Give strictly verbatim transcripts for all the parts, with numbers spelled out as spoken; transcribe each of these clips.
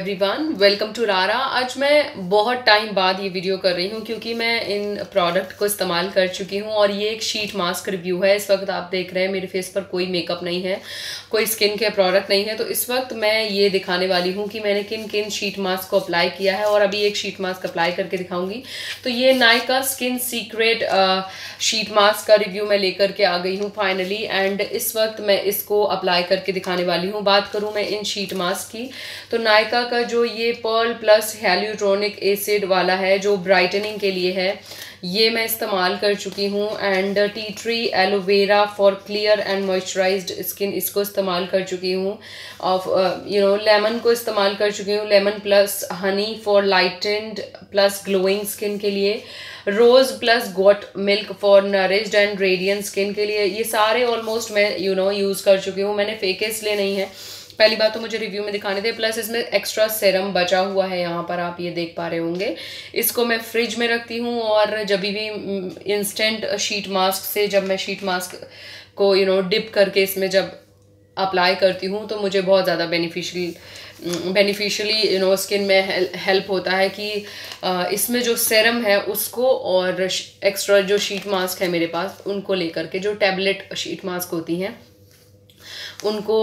Everyone welcome to रारा। आज मैं बहुत टाइम बाद ये वीडियो कर रही हूँ क्योंकि मैं इन प्रोडक्ट को इस्तेमाल कर चुकी हूँ और ये एक शीट मास्क रिव्यू है। इस वक्त आप देख रहे हैं मेरे फेस पर कोई मेकअप नहीं है, कोई स्किन केयर प्रोडक्ट नहीं है, तो इस वक्त मैं ये दिखाने वाली हूँ कि मैंने किन किन शीट मास्क को अप्लाई किया है और अभी एक शीट मास्क अप्लाई करके दिखाऊँगी। तो ये Nykaa skin secret sheet mask का रिव्यू मैं लेकर के आ गई हूँ फाइनली, एंड इस वक्त मैं इसको अप्लाई करके दिखाने वाली हूँ। बात करूँ मैं इन शीट मास्क की, तो नायका का जो ये पर्ल प्लस हैल्यूरोनिक एसिड वाला है जो ब्राइटनिंग के लिए है, ये मैं इस्तेमाल कर चुकी हूँ, and tea tree aloe vera for clear and moisturised skin इसको इस्तेमाल कर चुकी हूँ। ऑफ यू नो लेमन को इस्तेमाल कर चुकी हूँ, lemon plus honey for lightened plus glowing skin के लिए, rose plus goat milk for nourished and radiant skin के लिए। ये सारे ऑलमोस्ट मैं यू नो यूज़ कर चुकी हूँ। मैंने फेके इसलिए नहीं है, पहली बात तो मुझे रिव्यू में दिखाने थे, प्लस इसमें एक्स्ट्रा सेरम बचा हुआ है, यहाँ पर आप ये देख पा रहे होंगे। इसको मैं फ्रिज में रखती हूँ और जब भी इंस्टेंट शीट मास्क से जब मैं शीट मास्क को यू नो डिप करके इसमें जब अप्लाई करती हूँ तो मुझे बहुत ज़्यादा beneficial beneficially you know skin में हेल्प होता है कि इसमें जो सेरम है उसको और एक्स्ट्रा जो शीट मास्क है मेरे पास उनको लेकर के, जो टैबलेट शीट मास्क होती हैं उनको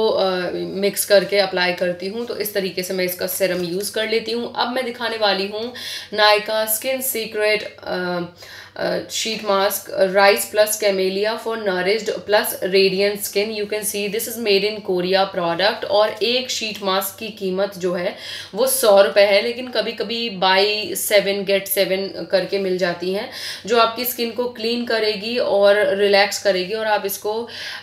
मिक्स uh, करके अप्लाई करती हूँ। तो इस तरीके से मैं इसका सीरम यूज़ कर लेती हूँ। अब मैं दिखाने वाली हूँ Nykaa skin secret sheet mask rice plus camellia for nourished plus radiant skin. You can see this is made in Korea product, और एक शीट मास्क की कीमत जो है वो सौ रुपये है, लेकिन कभी कभी बाई सेवन गेट सेवन करके मिल जाती हैं, जो आपकी स्किन को क्लीन करेगी और रिलैक्स करेगी। और आप इसको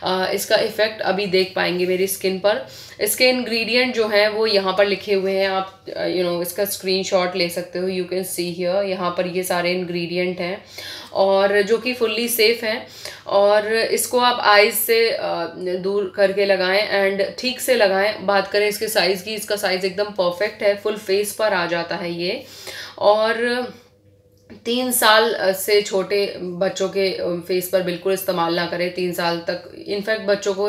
uh, इसका इफ़ेक्ट अभी देख पाएंगे मेरी स्किन पर। इसके इंग्रेडिएंट जो हैं वो यहाँ पर लिखे हुए हैं, आप you uh, know you know, इसका स्क्रीनशॉट ले सकते हो। यू कैन सी हियर, यहाँ पर ये सारे इंग्रेडिएंट हैं और जो कि फुल्ली सेफ़ हैं, और इसको आप आइज़ से दूर करके लगाएं एंड ठीक से लगाएं। बात करें इसके साइज़ की, इसका साइज़ एकदम परफेक्ट है, फुल फेस पर आ जाता है ये, और तीन साल से छोटे बच्चों के फेस पर बिल्कुल इस्तेमाल ना करें। तीन साल तक इनफैक्ट बच्चों को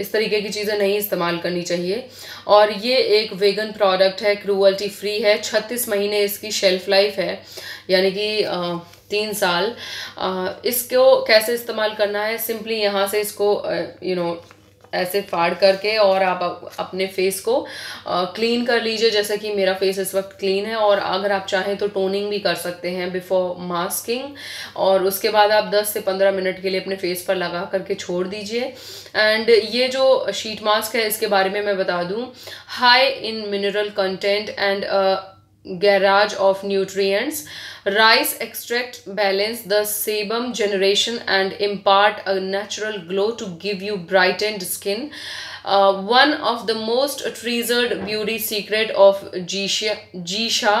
इस तरीके की चीज़ें नहीं इस्तेमाल करनी चाहिए। और ये एक वेगन प्रोडक्ट है, क्रूअल्टी फ्री है, छत्तीस महीने इसकी शेल्फ़ लाइफ है, यानी कि तीन साल। आ, इसको कैसे इस्तेमाल करना है, सिंपली यहाँ से इसको यू नो ऐसे फाड़ करके और आप अपने फेस को आ, क्लीन कर लीजिए, जैसे कि मेरा फेस इस वक्त क्लीन है। और अगर आप चाहें तो टोनिंग भी कर सकते हैं बिफोर मास्किंग, और उसके बाद आप दस से पंद्रह मिनट के लिए अपने फेस पर लगा करके छोड़ दीजिए। एंड ये जो शीट मास्क है इसके बारे में मैं बता दूं, high in mineral content and garage of nutrients, rice extract balance the sebum generation and impart a natural glow to give you brightened skin, one of the most treasured beauty secret of geisha geisha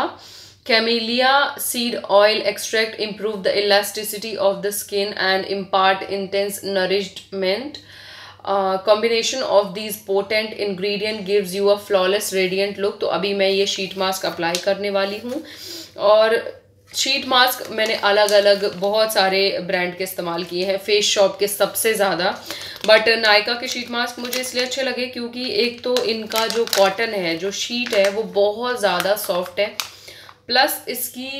camellia seed oil extract, improve the elasticity of the skin and impart intense nourishment. Uh, combination of these potent ingredient gives you a flawless radiant look. तो अभी मैं ये sheet mask apply करने वाली हूँ, और sheet mask मैंने अलग अलग बहुत सारे ब्रांड के इस्तेमाल किए हैं, फेस शॉप के सबसे ज़्यादा, बट नायका के शीट मास्क मुझे इसलिए अच्छे लगे क्योंकि एक तो इनका जो कॉटन है, जो शीट है, वो बहुत ज़्यादा सॉफ्ट है, प्लस इसकी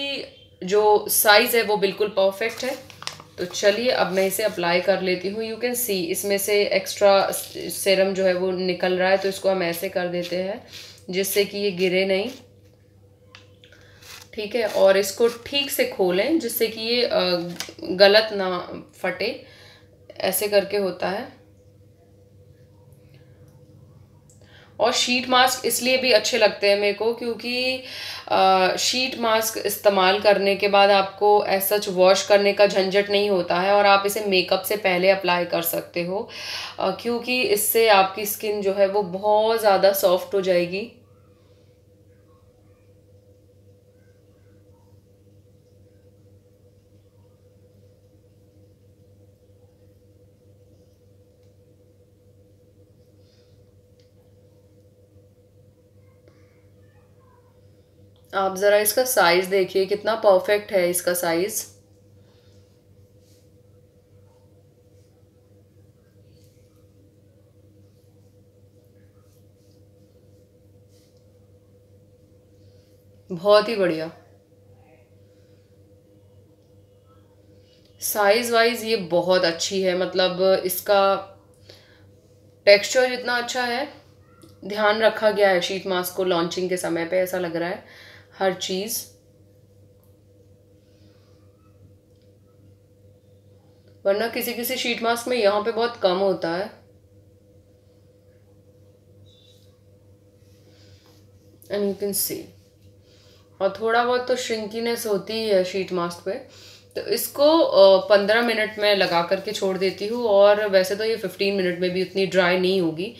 जो साइज़ है वो बिल्कुल परफेक्ट है। तो चलिए अब मैं इसे अप्लाई कर लेती हूँ। यू कैन सी इसमें से एक्स्ट्रा सीरम जो है वो निकल रहा है, तो इसको हम ऐसे कर देते हैं जिससे कि ये गिरे नहीं, ठीक है। और इसको ठीक से खोलें जिससे कि ये गलत ना फटे, ऐसे करके होता है। और शीट मास्क इसलिए भी अच्छे लगते हैं मेरे को क्योंकि आ, शीट मास्क इस्तेमाल करने के बाद आपको ऐसा वॉश करने का झंझट नहीं होता है, और आप इसे मेकअप से पहले अप्लाई कर सकते हो आ, क्योंकि इससे आपकी स्किन जो है वो बहुत ज़्यादा सॉफ्ट हो जाएगी। आप ज़रा इसका साइज़ देखिए कितना परफेक्ट है इसका साइज़। बहुत ही बढ़िया। साइज़ वाइज ये बहुत अच्छी है, मतलब इसका टेक्सचर इतना अच्छा है, ध्यान रखा गया है शीट मास्क को लॉन्चिंग के समय पे, ऐसा लग रहा है हर चीज़। वरना किसी किसी शीट मास्क में यहाँ पे बहुत कम होता है। एंड यू कैन सी, और थोड़ा बहुत तो श्रिंकीनेस होती ही है शीट मास्क पे, तो इसको पंद्रह मिनट में लगा करके छोड़ देती हूँ। और वैसे तो ये फिफ्टीन मिनट में भी उतनी ड्राई नहीं होगी,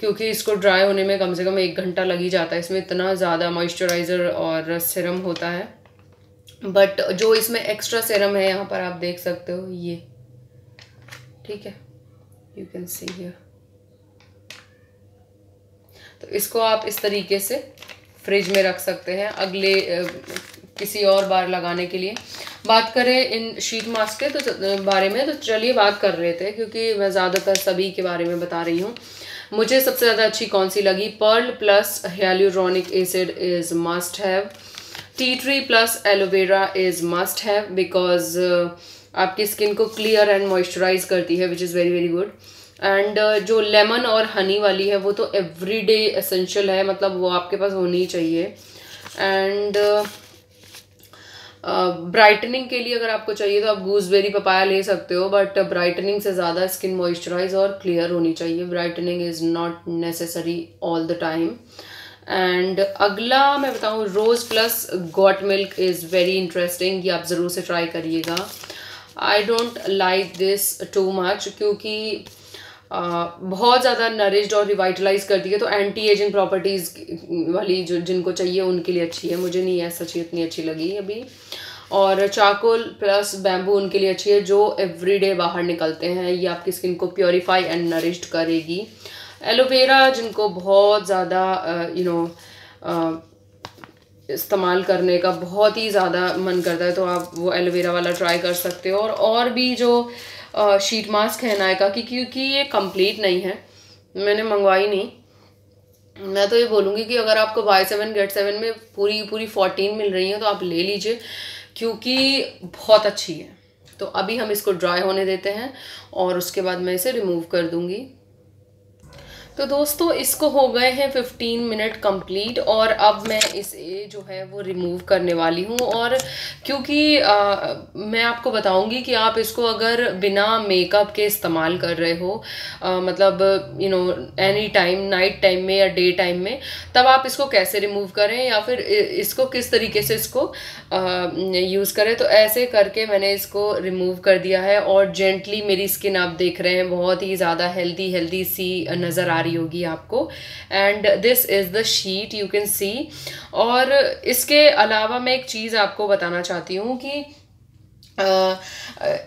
क्योंकि इसको ड्राई होने में कम से कम एक घंटा लग ही जाता है, इसमें इतना ज़्यादा मॉइस्चराइज़र और सीरम होता है। बट जो इसमें एक्स्ट्रा सीरम है यहाँ पर आप देख सकते हो, ये ठीक है, यू कैन सी हियर। तो इसको आप इस तरीके से फ्रिज में रख सकते हैं अगले किसी और बार लगाने के लिए। बात करें इन शीट मास्क के तो बारे में, तो चलिए बात कर रहे थे, क्योंकि मैं ज़्यादातर सभी के बारे में बता रही हूँ। मुझे सबसे ज़्यादा अच्छी कौन सी लगी? Pearl plus hyaluronic acid is must have, tea tree plus aloe vera is must have, because आपकी स्किन को क्लियर एंड मॉइस्चराइज करती है, which is very very good. And जो लेमन और हनी वाली है वो तो एवरीडे एसेंशियल है, मतलब वो आपके पास होनी चाहिए। एंड ब्राइटनिंग uh, के लिए अगर आपको चाहिए तो आप गूसबेरी पपाया ले सकते हो, बट ब्राइटनिंग से ज़्यादा स्किन मॉइस्चराइज और क्लियर होनी चाहिए, brightening is not necessary all the time. And अगला मैं बताऊँ, rose plus goat milk is very interesting, ये आप ज़रूर से ट्राई करिएगा। I don't like this too much, क्योंकि Uh, बहुत ज़्यादा नरिश्ड और रिवाइटलाइज करती है, तो एंटी एजिंग प्रॉपर्टीज़ वाली जो जिनको चाहिए उनके लिए अच्छी है, मुझे नहीं ऐसा चीज़ इतनी अच्छी लगी अभी। और चारकोल प्लस बैम्बू उनके लिए अच्छी है जो एवरीडे बाहर निकलते हैं, ये आपकी स्किन को प्योरीफाई एंड नरिश्ड करेगी। एलोवेरा जिनको बहुत ज़्यादा यू नो इस्तेमाल करने का बहुत ही ज़्यादा मन करता है, तो आप वो एलोवेरा वाला ट्राई कर सकते हो। और, और भी जो आ, शीट मास्क है नायका की, क्योंकि ये कंप्लीट नहीं है, मैंने मंगवाई नहीं, मैं तो ये बोलूँगी कि अगर आपको बाय सेवन गेट सेवन में पूरी पूरी फोर्टीन मिल रही है तो आप ले लीजिए, क्योंकि बहुत अच्छी है। तो अभी हम इसको ड्राई होने देते हैं और उसके बाद मैं इसे रिमूव कर दूँगी। तो दोस्तों इसको हो गए हैं फिफ्टीन मिनट कंप्लीट, और अब मैं इसे जो है वो रिमूव करने वाली हूँ। और क्योंकि आ, मैं आपको बताऊँगी कि आप इसको अगर बिना मेकअप के इस्तेमाल कर रहे हो, आ, मतलब you know any time, night time में या डे टाइम में, तब आप इसको कैसे रिमूव करें या फिर इसको किस तरीके से इसको यूज़ करें। तो ऐसे करके मैंने इसको रिमूव कर दिया है, और जेंटली मेरी स्किन आप देख रहे हैं बहुत ही ज़्यादा हेल्दी हेल्दी सी नज़र आ रही होगी आपको। And this is the sheet, you can see. और इसके अलावा मैं एक चीज़ आपको बताना चाहती हूँ कि Uh,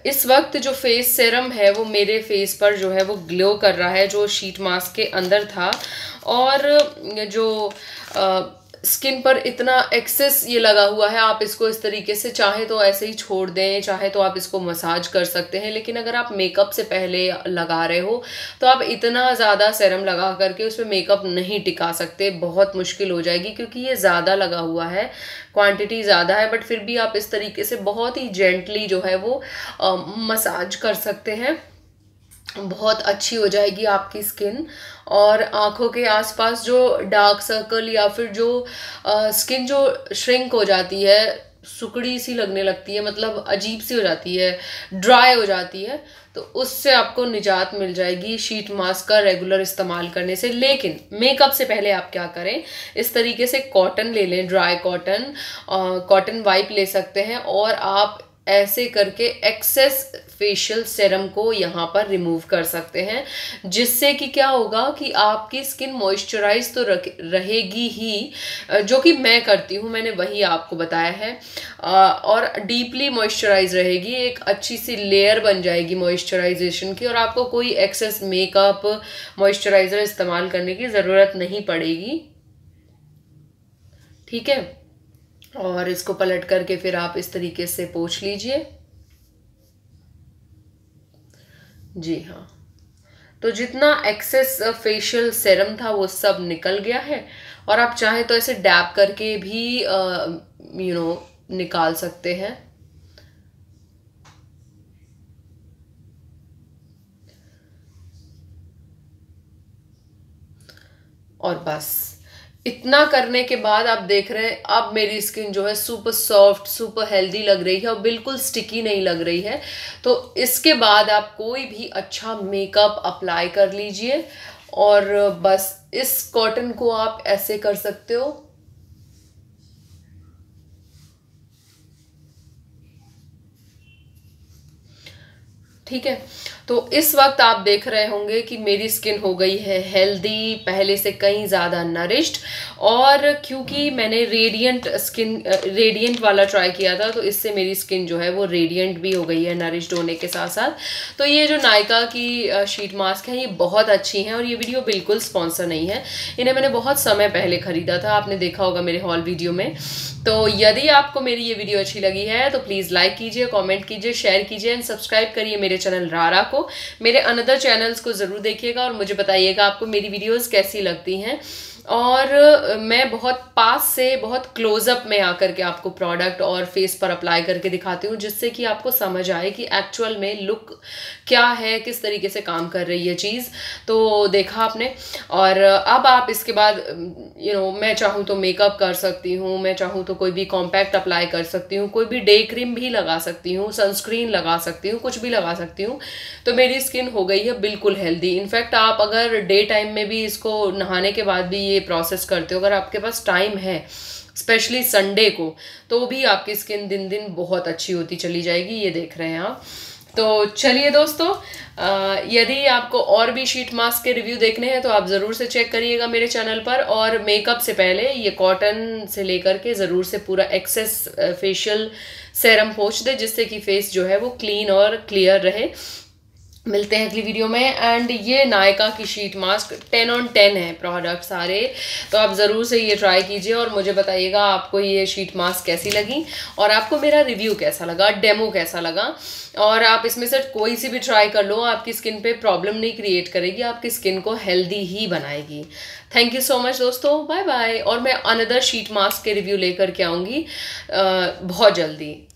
इस वक्त जो फेस सीरम है वो मेरे फेस पर जो है वो ग्लो कर रहा है, जो शीट मास्क के अंदर था। और जो uh, स्किन पर इतना एक्सेस ये लगा हुआ है, आप इसको इस तरीके से चाहे तो ऐसे ही छोड़ दें, चाहे तो आप इसको मसाज कर सकते हैं। लेकिन अगर आप मेकअप से पहले लगा रहे हो तो आप इतना ज़्यादा सीरम लगा करके उसमें मेकअप नहीं टिका सकते, बहुत मुश्किल हो जाएगी, क्योंकि ये ज़्यादा लगा हुआ है, क्वांटिटी ज़्यादा है। बट फिर भी आप इस तरीके से बहुत ही जेंटली जो है वो आ, मसाज कर सकते हैं, बहुत अच्छी हो जाएगी आपकी स्किन। और आँखों के आसपास जो डार्क सर्कल या फिर जो आ, स्किन जो श्रिंक हो जाती है, सुकड़ी सी लगने लगती है, मतलब अजीब सी हो जाती है, ड्राई हो जाती है, तो उससे आपको निजात मिल जाएगी शीट मास्क का रेगुलर इस्तेमाल करने से। लेकिन मेकअप से पहले आप क्या करें, इस तरीके से कॉटन ले लें, ड्राई कॉटन, कॉटन वाइप ले सकते हैं, और आप ऐसे करके एक्सेस फेशियल सीरम को यहाँ पर रिमूव कर सकते हैं, जिससे कि क्या होगा कि आपकी स्किन मॉइस्चराइज तो रहेगी ही, जो कि मैं करती हूँ, मैंने वही आपको बताया है, और डीपली मॉइस्चराइज रहेगी, एक अच्छी सी लेयर बन जाएगी मॉइस्चराइजेशन की, और आपको कोई एक्सेस मेकअप मॉइस्चराइज़र इस्तेमाल करने की ज़रूरत नहीं पड़ेगी। ठीक है, और इसको पलट करके फिर आप इस तरीके से पोंछ लीजिए। जी हाँ, तो जितना एक्सेस फेशियल सीरम था वो सब निकल गया है, और आप चाहें तो इसे डैप करके भी यू नो निकाल सकते हैं। और बस इतना करने के बाद आप देख रहे हैं अब मेरी स्किन जो है सुपर सॉफ्ट, सुपर हेल्दी लग रही है और बिल्कुल स्टिकी नहीं लग रही है। तो इसके बाद आप कोई भी अच्छा मेकअप अप्लाई कर लीजिए और बस इस कॉटन को आप ऐसे कर सकते हो। ठीक है, तो इस वक्त आप देख रहे होंगे कि मेरी स्किन हो गई है हेल्दी, पहले से कहीं ज़्यादा नरिश्ड। और क्योंकि मैंने रेडियंट स्किन रेडियंट वाला ट्राई किया था तो इससे मेरी स्किन जो है वो रेडियंट भी हो गई है नरिश्ड होने के साथ साथ। तो ये जो नायका की शीट मास्क है ये बहुत अच्छी हैं और ये वीडियो बिल्कुल स्पॉन्सर नहीं है, इन्हें मैंने बहुत समय पहले ख़रीदा था, आपने देखा होगा मेरे हॉल वीडियो में। तो यदि आपको मेरी ये वीडियो अच्छी लगी है तो प्लीज़ लाइक कीजिए, कॉमेंट कीजिए, शेयर कीजिए एंड सब्सक्राइब करिए मेरे चैनल रारा को। मेरे अनदर चैनल्स को ज़रूर देखिएगा और मुझे बताइएगा आपको मेरी वीडियोस कैसी लगती हैं। और मैं बहुत पास से, बहुत क्लोजअप में आकर के आपको प्रोडक्ट और फेस पर अप्लाई करके दिखाती हूँ, जिससे कि आपको समझ आए कि एक्चुअल में लुक क्या है, किस तरीके से काम कर रही है चीज़। तो देखा आपने। और अब आप इसके बाद यू नो मैं चाहूँ तो मेकअप कर सकती हूँ, मैं चाहूँ तो कोई भी कॉम्पैक्ट अप्लाई कर सकती हूँ, कोई भी डे क्रीम भी लगा सकती हूँ, सनस्क्रीन लगा सकती हूँ, कुछ भी लगा सकती हूँ। तो मेरी स्किन हो गई है बिल्कुल हेल्दी। इनफैक्ट आप अगर डे टाइम में भी इसको नहाने के बाद भी ये प्रोसेस करते हो, अगर आपके पास टाइम है स्पेशली संडे को, तो भी आपकी स्किन दिन दिन बहुत अच्छी होती चली जाएगी, ये देख रहे हैं आप। तो चलिए दोस्तों, यदि आपको और भी शीट मास्क के रिव्यू देखने हैं तो आप ज़रूर से चेक करिएगा मेरे चैनल पर। और मेकअप से पहले ये कॉटन से लेकर के ज़रूर से पूरा एक्सेस फेशियल सीरम पोंछ दे, जिससे कि फेस जो है वो क्लीन और क्लियर रहे। मिलते हैं अगली वीडियो में। एंड ये नायका की sheet mask ten on ten है प्रोडक्ट सारे, तो आप ज़रूर से ये ट्राई कीजिए और मुझे बताइएगा आपको ये शीट मास्क कैसी लगी और आपको मेरा रिव्यू कैसा लगा, डेमो कैसा लगा। और आप इसमें से कोई सी भी ट्राई कर लो, आपकी स्किन पे प्रॉब्लम नहीं क्रिएट करेगी, आपकी स्किन को हेल्दी ही बनाएगी। थैंक यू सो मच दोस्तों, बाय बाय। और मैं अनदर शीट मास्क के रिव्यू लेकर के आऊँगी बहुत जल्दी।